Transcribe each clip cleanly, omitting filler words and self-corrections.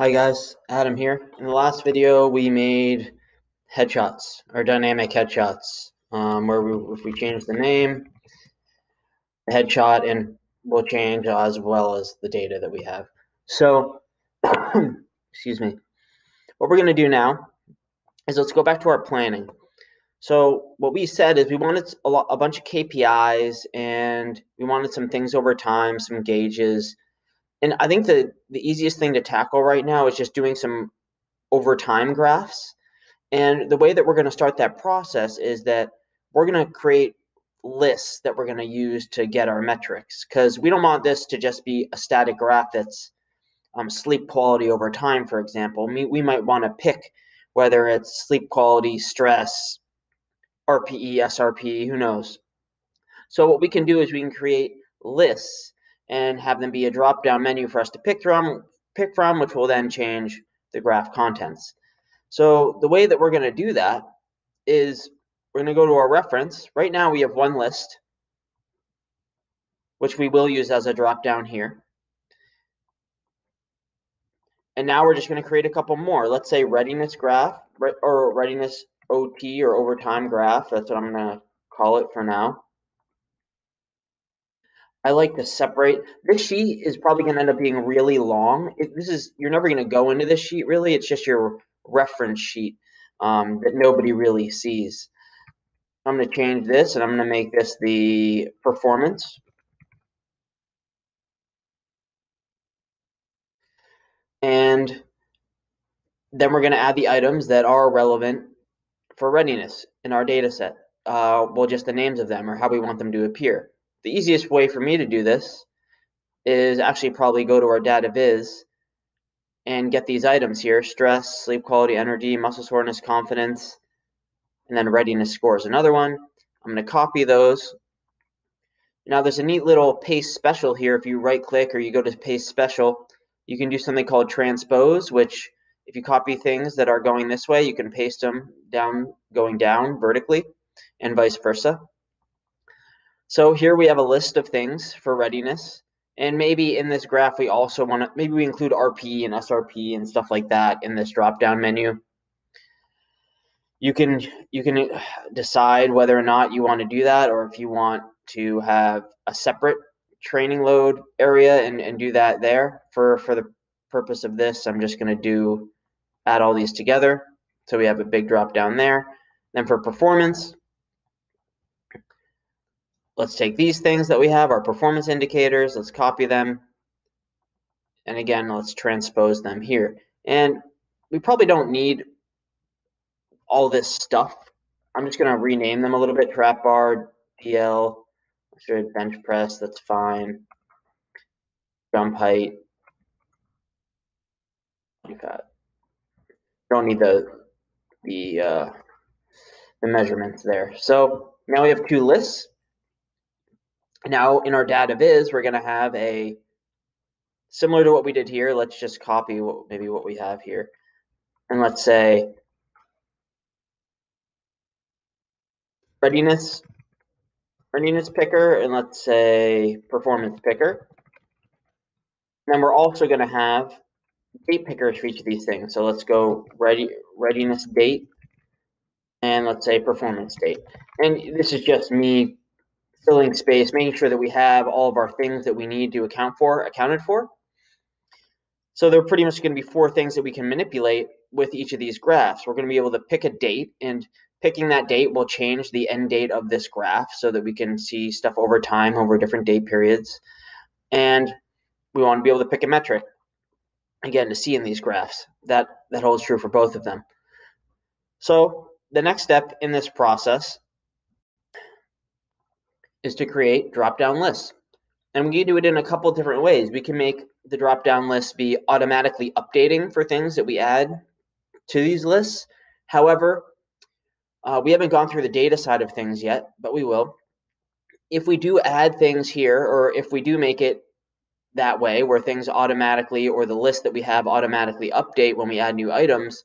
Hi guys, Adam here. In the last video we made headshots, or dynamic headshots, where if we change the name, the headshot, and we'll change as well as the data that we have. So, excuse me. What we're going to do now is let's go back to our planning. So what we said is we wanted a bunch of KPIs, and we wanted some things over time, some gauges. And I think the easiest thing to tackle right now is just doing some over time graphs. And the way that we're going to start that process is that we're going to create lists that we're going to use to get our metrics, because we don't want this to just be a static graph that's sleep quality over time, for example. We might want to pick whether it's sleep quality, stress, RPE, SRP, who knows. So what we can do is we can create lists and have them be a drop-down menu for us to pick from, which will then change the graph contents. So the way that we're going to do that is we're going to go to our reference. Right now we have one list, which we will use as a drop-down here. And now we're just going to create a couple more. Let's say readiness graph, or readiness OT, or overtime graph. That's what I'm going to call it for now. I like to separate. This sheet is probably going to end up being really long. You're never going to go into this sheet, really. It's just your reference sheet that nobody really sees. I'm going to change this, and I'm going to make this the performance. And then we're going to add the items that are relevant for readiness in our data set. Well, just the names of them, or how we want them to appear. The easiest way for me to do this is actually probably go to our data viz and get these items here: stress, sleep quality, energy, muscle soreness, confidence, and then readiness scores. Another one. I'm going to copy those. Now there's a neat little paste special here. If you right click or you go to paste special, you can do something called transpose, which if you copy things that are going this way, you can paste them down, going down vertically, and vice versa. So here we have a list of things for readiness, and maybe in this graph we also want to, maybe we include RPE and SRP and stuff like that in this drop-down menu. You can decide whether or not you want to do that, or if you want to have a separate training load area and do that there. For the purpose of this, I'm just going to add all these together, so we have a big drop-down there. Then for performance, let's take these things that we have, our performance indicators, let's copy them. And again, let's transpose them here. And we probably don't need all this stuff. I'm just going to rename them a little bit. Trap bar, DL, bench press, that's fine. Jump height. Don't need the measurements there. So now we have two lists. Now in our data viz, we're going to have a similar to what we did here. Let's just copy maybe what we have here, and let's say readiness picker, and let's say performance picker. And then we're also going to have date pickers for each of these things. So let's go readiness date, and let's say performance date. And this is just me filling space, making sure that we have all of our things that we need to accounted for. So there are pretty much going to be four things that we can manipulate with each of these graphs. We're going to be able to pick a date, and picking that date will change the end date of this graph so that we can see stuff over time, over different date periods. And we want to be able to pick a metric, again, to see in these graphs. That holds true for both of them. So the next step in this process is to create drop-down lists. And we can do it in a couple different ways. We can make the drop-down lists be automatically updating for things that we add to these lists. However, we haven't gone through the data side of things yet, but we will. If we do add things here, or if we do make it that way where things automatically, or the list that we have automatically update when we add new items,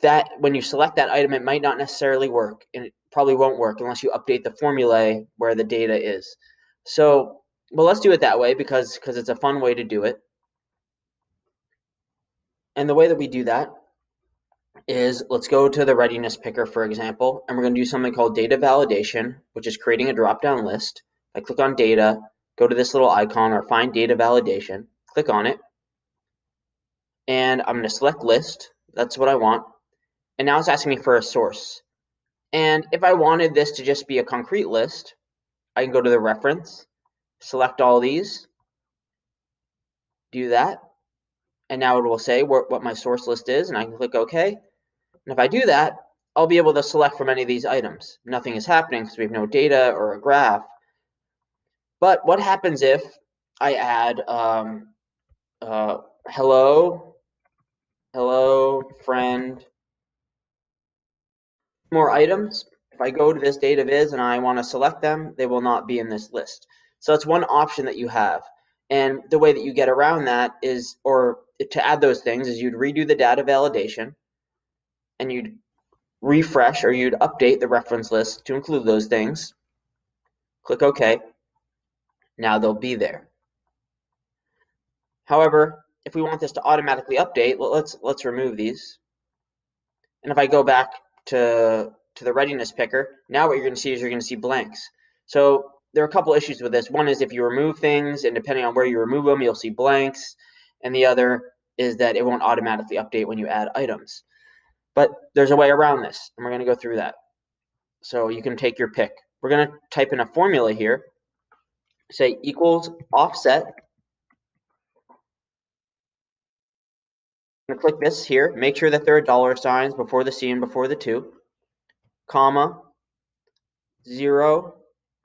that when you select that item, it might not necessarily work. And it probably won't work unless you update the formulae where the data is. So, well, let's do it that way because it's a fun way to do it. And the way that we do that is, let's go to the readiness picker, for example, and we're going to do something called data validation, which is creating a drop-down list. I click on data, go to this little icon or find data validation, click on it, and I'm going to select list. That's what I want. And now it's asking me for a source. And if I wanted this to just be a concrete list, I can go to the reference, select all these, do that, and now it will say what my source list is, and I can click OK. And if I do that, I'll be able to select from any of these items. Nothing is happening because we have no data or a graph. But what happens if I add hello, friend, more items? If I go to this data viz and I want to select them, they will not be in this list. So that's one option that you have. And the way that you get around that is, or to add those things, is you'd redo the data validation and you'd refresh, or you'd update the reference list to include those things. Click OK. Now they'll be there. However, if we want this to automatically update, well, let's remove these. And if I go back to the readiness picker, now what you're going to see is you're going to see blanks. So there are a couple issues with this. One is if you remove things, and depending on where you remove them, you'll see blanks. And the other is that it won't automatically update when you add items. But there's a way around this, and we're going to go through that. So you can take your pick. We're going to type in a formula here. Say equals offset. I'm going to click this here. Make sure that there are dollar signs before the C and before the 2, comma, 0,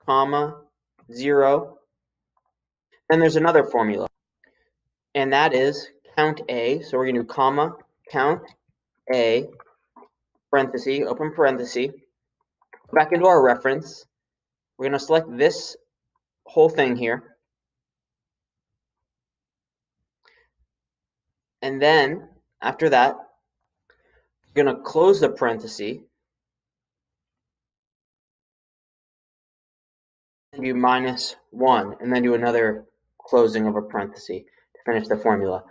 comma, 0. Then there's another formula, and that is count A. So we're going to do comma, count A, parenthesis, open parenthesis. Back into our reference. We're going to select this whole thing here, and then after that we're going to close the parenthesis and do -1, and then do another closing of a parenthesis to finish the formula.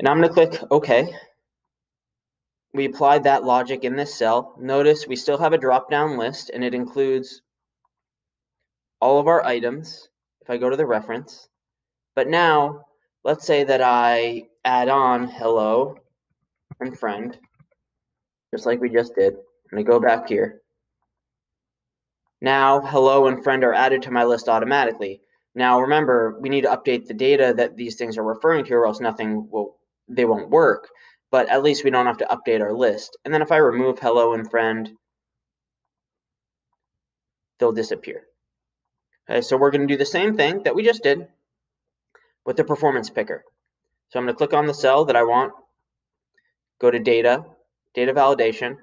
And I'm going to click OK. We applied that logic in this cell. Notice we still have a drop down list, and it includes all of our items if I go to the reference. But now let's say that I add on hello and friend, just like we just did. I'm going to go back here. Now hello and friend are added to my list automatically. Now remember, we need to update the data that these things are referring to, or else nothing will, they won't work. But at least we don't have to update our list. And then if I remove hello and friend, they'll disappear. Okay, so we're going to do the same thing that we just did with the performance picker. So I'm going to click on the cell that I want, go to data, data validation,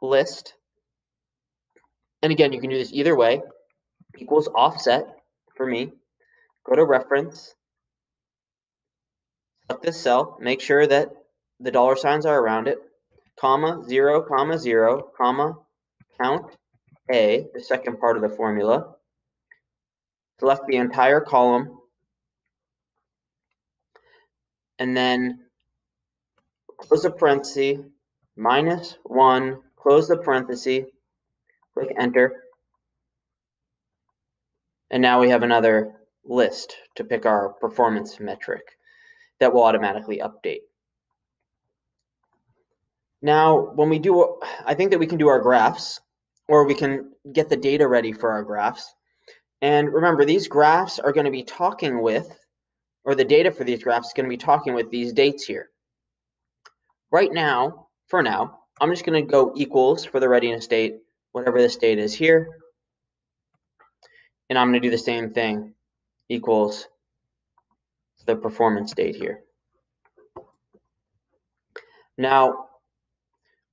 list. And again, you can do this either way, equals offset for me, go to reference, select this cell, make sure that the dollar signs are around it, comma, 0, 0, comma, count A, the second part of the formula, select the entire column, and then close the parenthesis, -1, close the parenthesis, click enter, and now we have another list to pick our performance metric that will automatically update. Now, when we do, I think that we can do our graphs, or we can get the data ready for our graphs. And remember, these graphs are going to be talking with, or the data for these graphs is going to be talking with these dates here. Right now, for now, I'm just going to go equals for the readiness date, whatever this date is here. And I'm going to do the same thing, equals the performance date here. Now,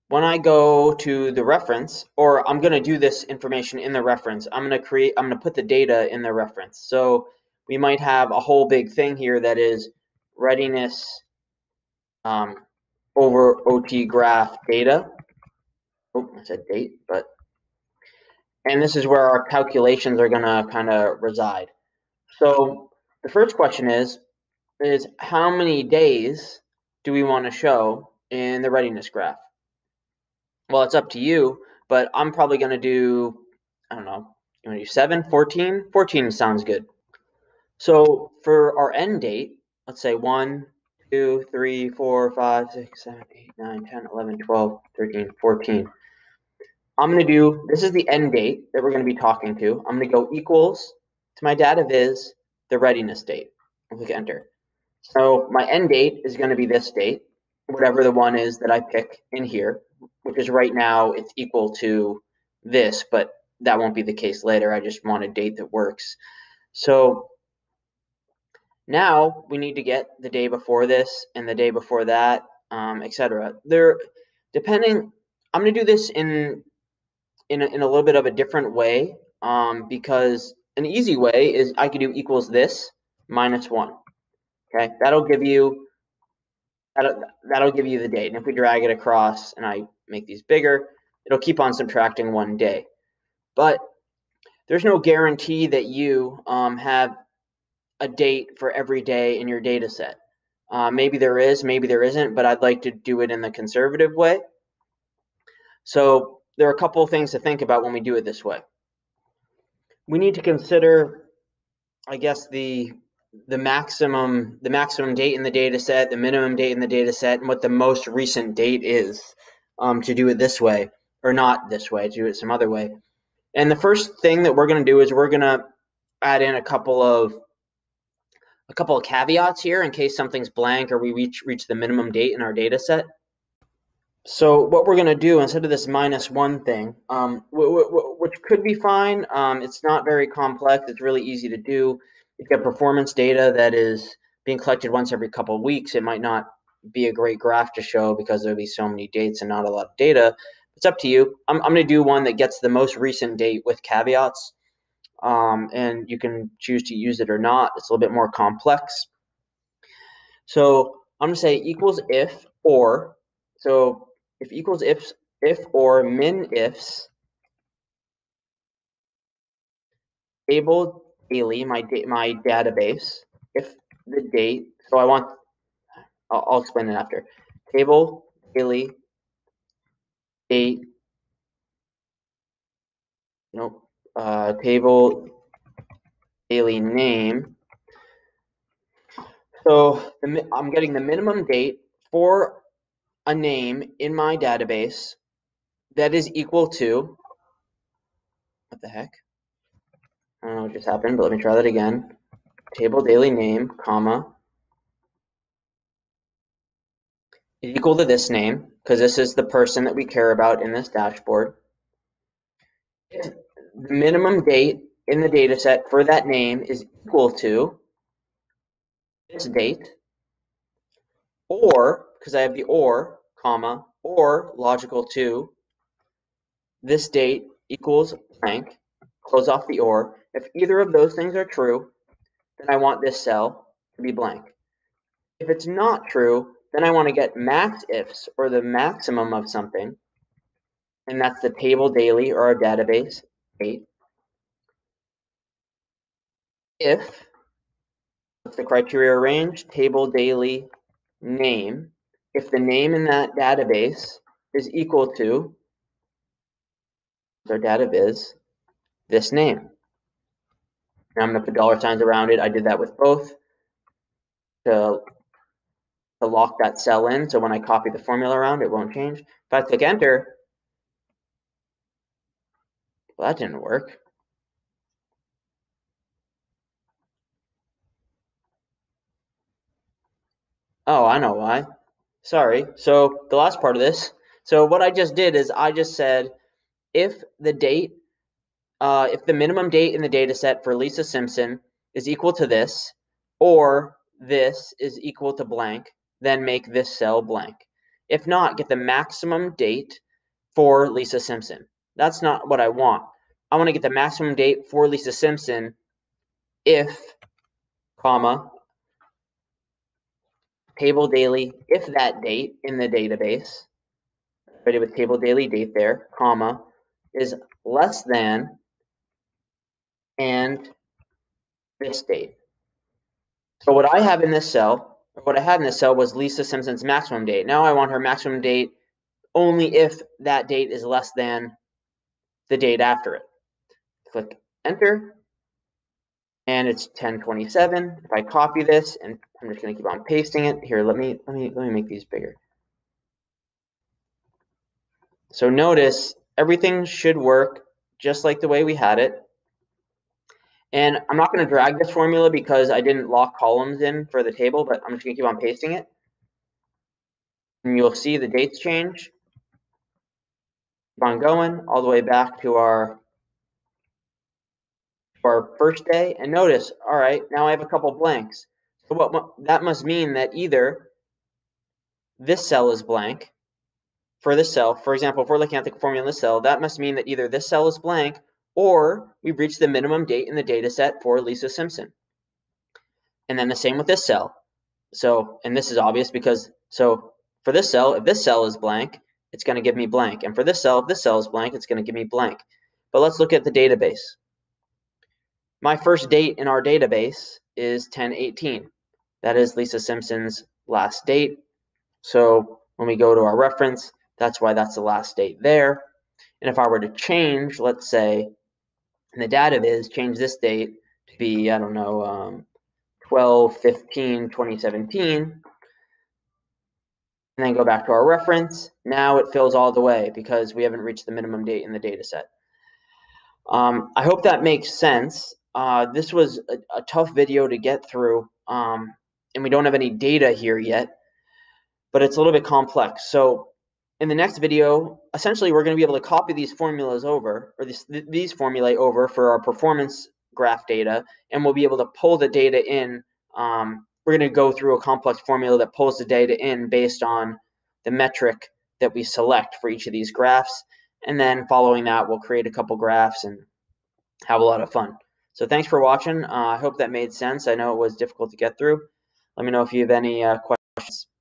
when I go to the reference, or I'm going to do this information in the reference, I'm going to put the data in the reference. So we might have a whole big thing here that is readiness over OT graph data. Oh, I said date, but, and this is where our calculations are going to kind of reside. So the first question is, is how many days do we want to show in the readiness graph? Well, it's up to you, but I'm probably going to do, I don't know, you want to do 7, 14? 14 sounds good. So for our end date, let's say 1, 2, 3, 4, 5, 6, 7, 8, 9, 10, 11, 12, 13, 14. I'm going to do, this is the end date that we're going to be talking to. I'm going to go equals to my data viz the readiness date. I'll click enter. So my end date is going to be this date, whatever the one is that I pick in here, which is right now it's equal to this, but that won't be the case later. I just want a date that works. So now we need to get the day before this and the day before that, etc. They're depending. I'm going to do this in a little bit of a different way, because an easy way is I could do equals this minus 1. Okay, that'll give you the date. And if we drag it across and I make these bigger, it'll keep on subtracting one day. But there's no guarantee that you have a date for every day in your data set. Maybe there is, maybe there isn't, but I'd like to do it in the conservative way. So there are a couple of things to think about when we do it this way. We need to consider, I guess, the maximum date in the data set, the minimum date in the data set, and what the most recent date is, to do it this way, or not this way, to do it some other way. And the first thing that we're going to do is we're going to add in a couple of caveats here in case something's blank or we reach the minimum date in our data set. So what we're going to do instead of this minus 1 thing, which could be fine, it's not very complex, it's really easy to do. If you have performance data that is being collected once every couple of weeks, it might not be a great graph to show because there'll be so many dates and not a lot of data. It's up to you. I'm going to do one that gets the most recent date with caveats, and you can choose to use it or not. It's a little bit more complex. So I'm going to say equals if or. So if equals if or min ifs able daily, my database, if the date, so I want, I'll explain it after, table daily date, nope, table daily name. So I'm getting the minimum date for a name in my database that is equal to, what the heck? I don't know what just happened, but let me try that again. Table daily name, comma, is equal to this name, because this is the person that we care about in this dashboard. The minimum date in the data set for that name is equal to this date, or, because I have the or, comma, or logical to, this date equals blank, close off the or. If either of those things are true, then I want this cell to be blank. If it's not true, then I want to get max ifs, or the maximum of something, and that's the table daily or our database date. If, that's the criteria range, table daily name, if the name in that database is equal to, our data viz, this name. Now I'm going to put dollar signs around it. I did that with both to lock that cell in. So when I copy the formula around, it won't change. If I click enter, well, that didn't work. Oh, I know why. Sorry. So the last part of this. So what I just did is I just said, if the date, if the minimum date in the data set for Lisa Simpson is equal to this, or this is equal to blank, then make this cell blank. If not, get the maximum date for Lisa Simpson. That's not what I want. I want to get the maximum date for Lisa Simpson if, comma, table daily, if that date in the database, I did with table daily date there, comma, is less than and this date. So what I have in this cell, or what I had in this cell, was Lisa Simpson's maximum date. Now I want her maximum date only if that date is less than the date after it. Click enter, and it's 10:27. If I copy this, and I'm just going to keep on pasting it here. Let me make these bigger. So notice everything should work just like the way we had it. And I'm not going to drag this formula because I didn't lock columns in for the table, but I'm just going to keep on pasting it. And you'll see the dates change. Keep on going all the way back to our first day. And notice, all right, now I have a couple blanks. So what that must mean that either this cell is blank for this cell. For example, if we're looking at the formula in this cell, that must mean that either this cell is blank or we've reached the minimum date in the data set for Lisa Simpson. And then the same with this cell. So, and this is obvious because, so for this cell, if this cell is blank, it's going to give me blank. And for this cell, if this cell is blank, it's going to give me blank. But let's look at the database. My first date in our database is 10:18. That is Lisa Simpson's last date. So when we go to our reference, that's why that's the last date there. And if I were to change, let's say, in the database, change this date to be, I don't know, 12/15/2017, and then go back to our reference, now it fills all the way because we haven't reached the minimum date in the data set. I hope that makes sense. This was a tough video to get through, and we don't have any data here yet, but it's a little bit complex. So in the next video, essentially, we're going to be able to copy these formulas over, or these formulae over for our performance graph data, and we'll be able to pull the data in. We're going to go through a complex formula that pulls the data in based on the metric that we select for each of these graphs, and then following that, we'll create a couple graphs and have a lot of fun. So thanks for watching. I hope that made sense. I know it was difficult to get through. Let me know if you have any questions.